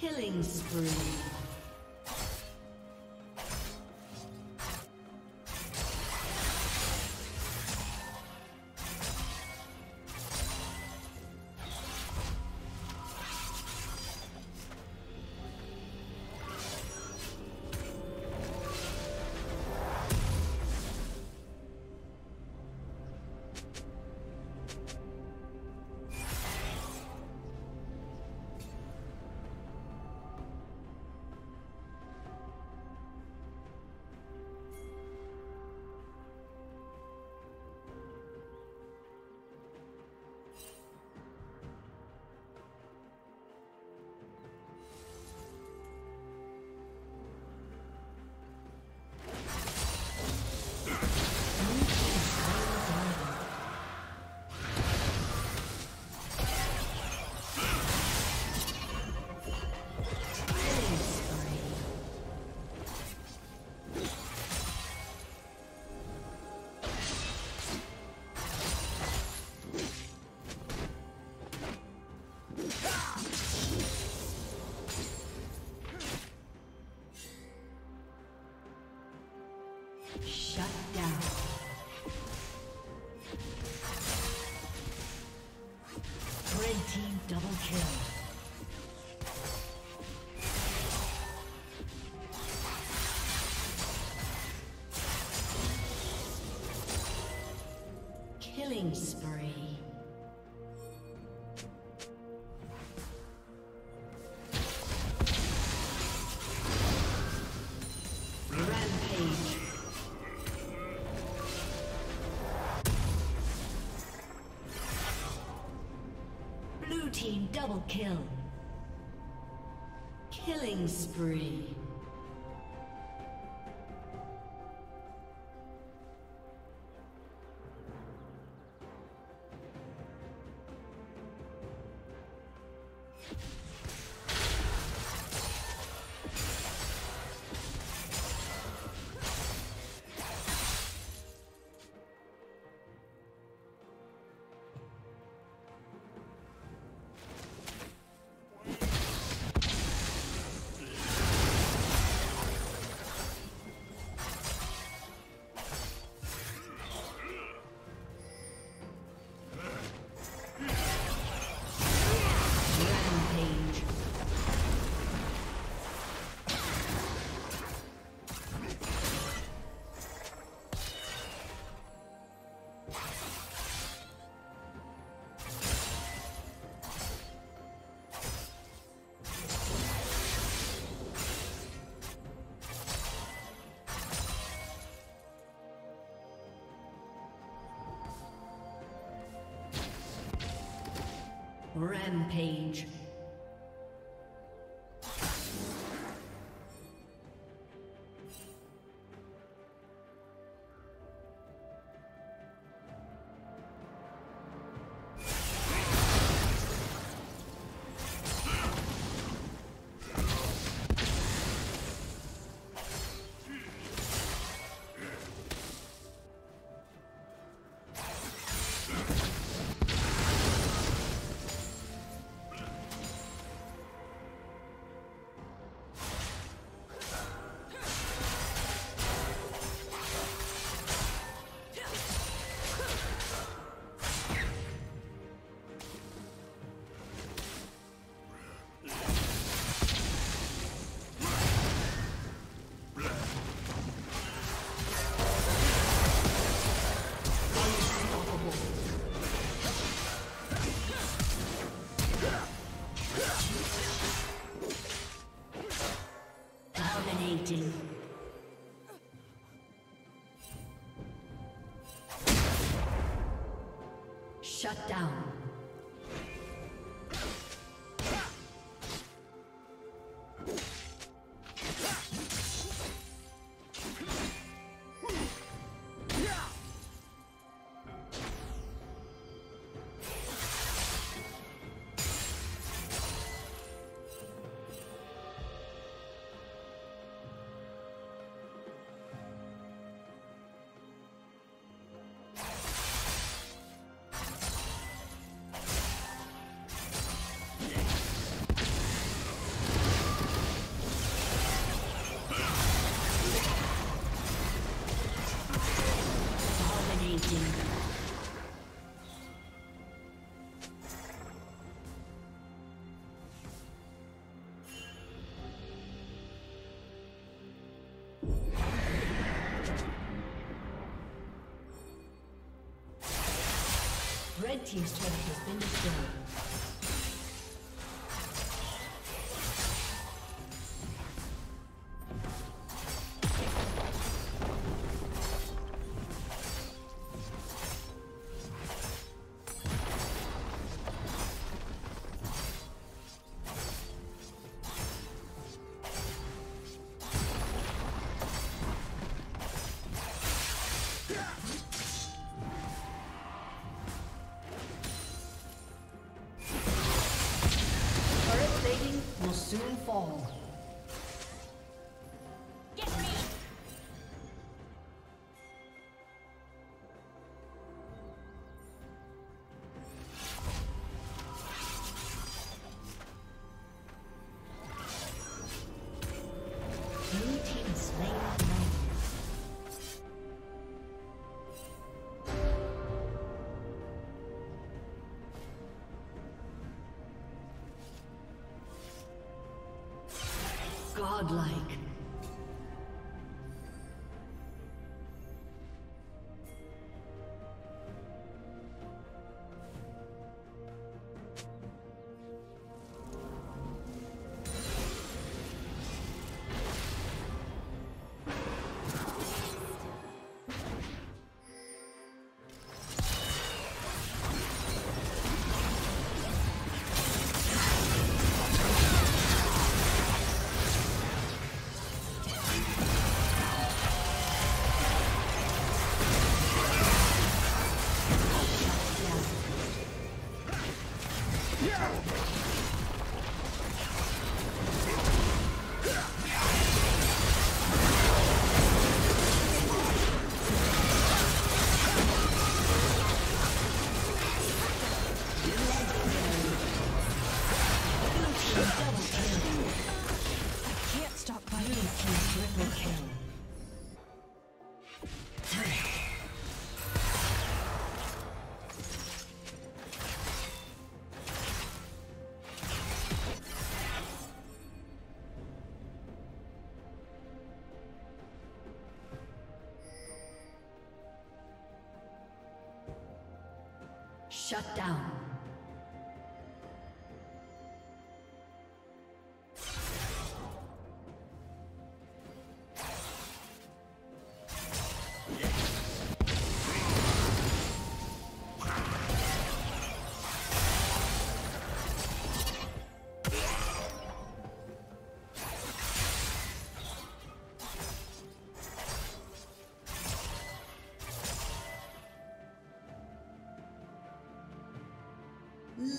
Killing spree. Shut down. Red team double kill. Double kill. Killing spree. Rampage. Shut down. Red team's turret has been destroyed. Soon fall. Get me. Blue team slain. Godlike. Shut down.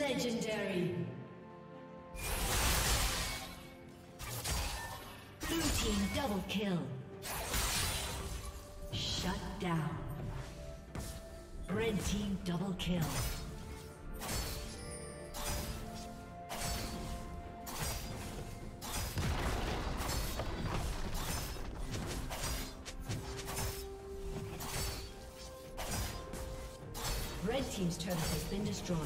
Legendary. Blue team double kill. Shut down. Red team double kill. Red team's turret has been destroyed.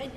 Red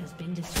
Has been destroyed.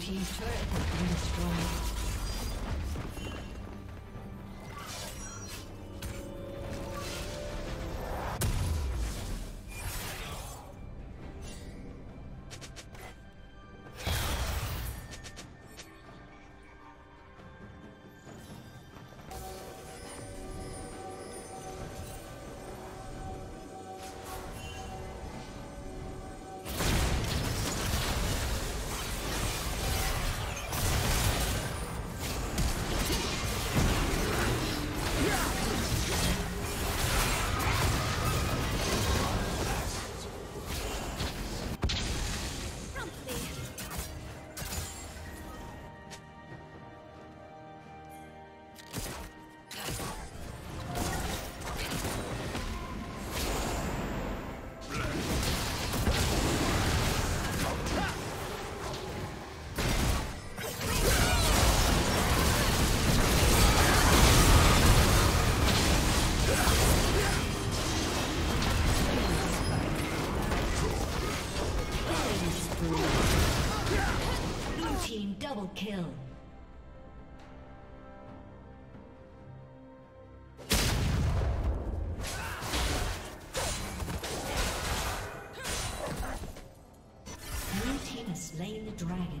Team's turret has been destroyed. kill. Blue team has slain the dragon.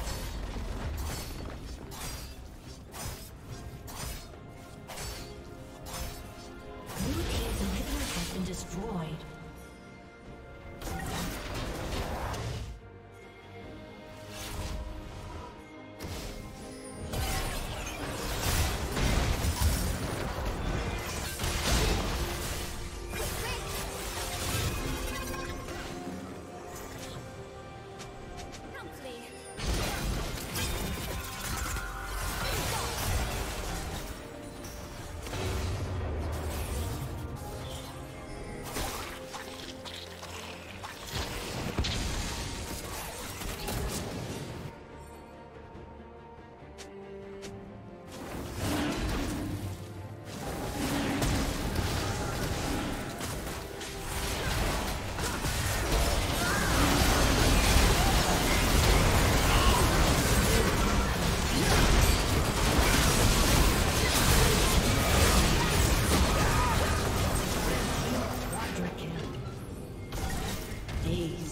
Please.